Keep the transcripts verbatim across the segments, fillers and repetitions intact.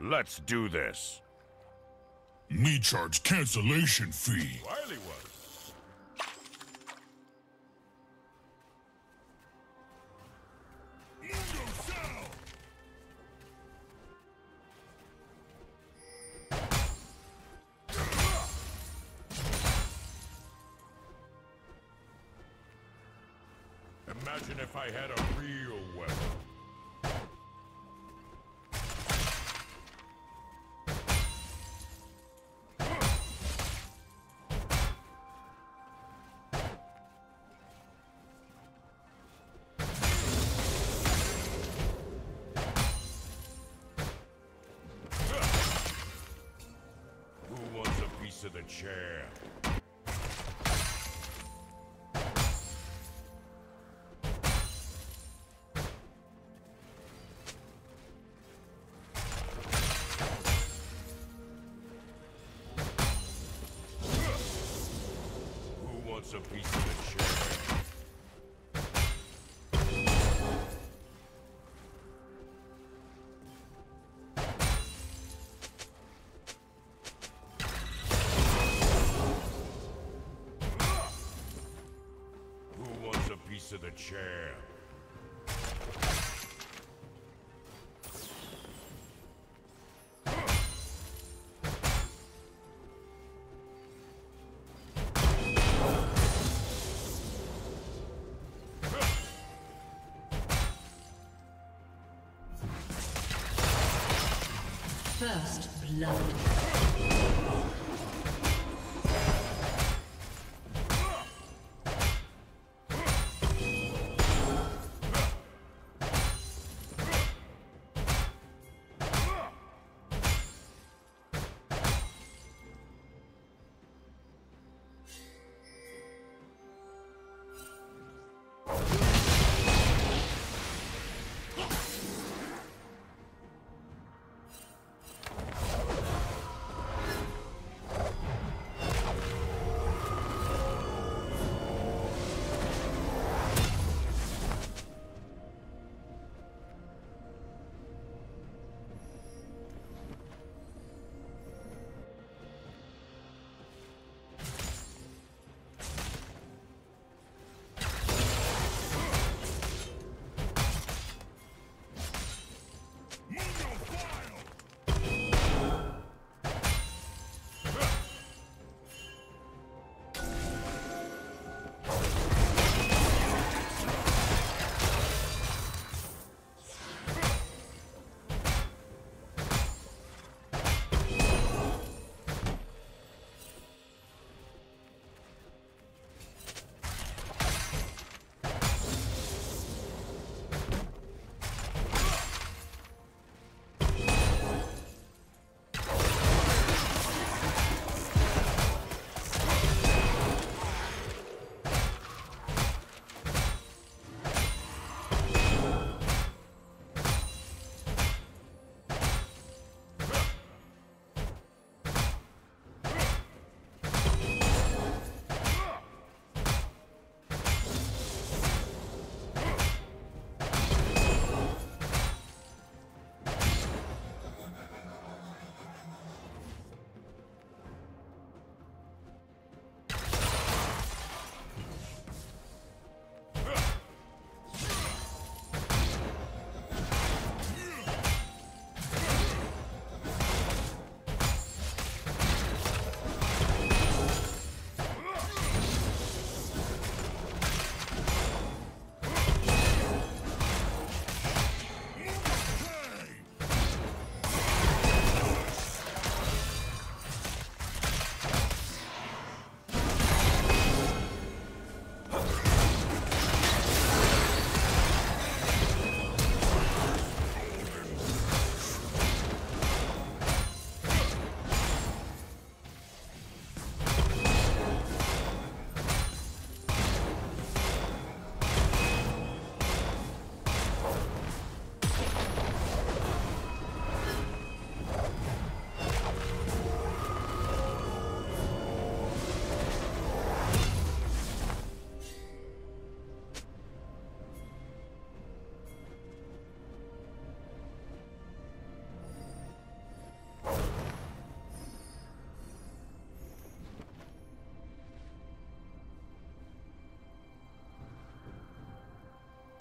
Let's do this. Me charge cancellation fee. Wiley was. Imagine if I had a real weapon. Who wants a piece of the chair? A piece of the chair. Who wants a piece of the chair? First blood.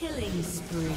Killing spree.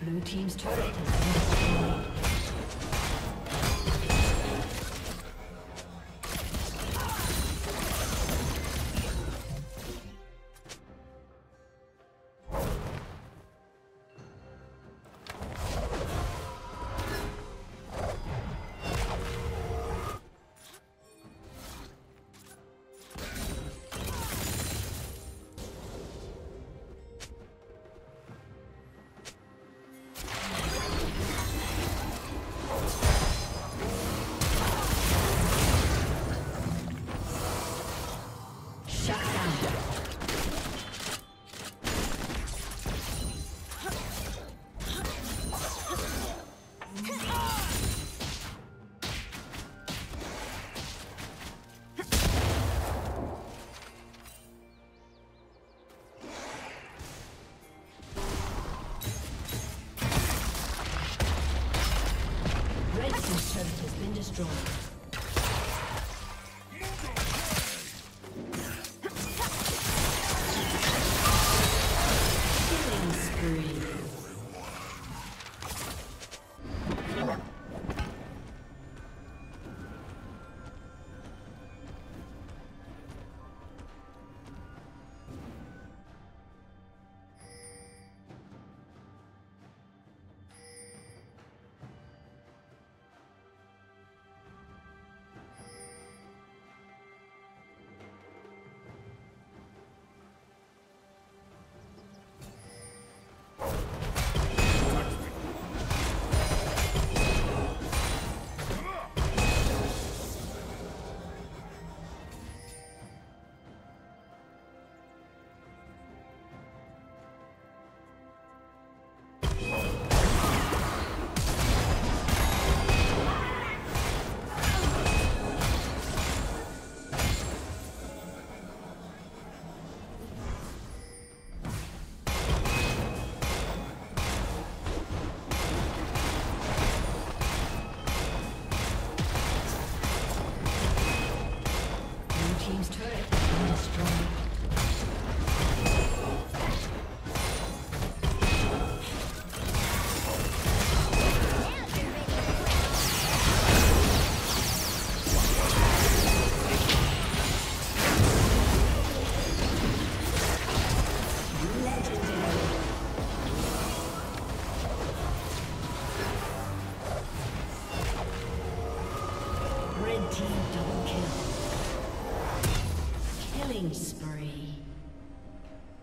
Blue team's turret has been destroyed.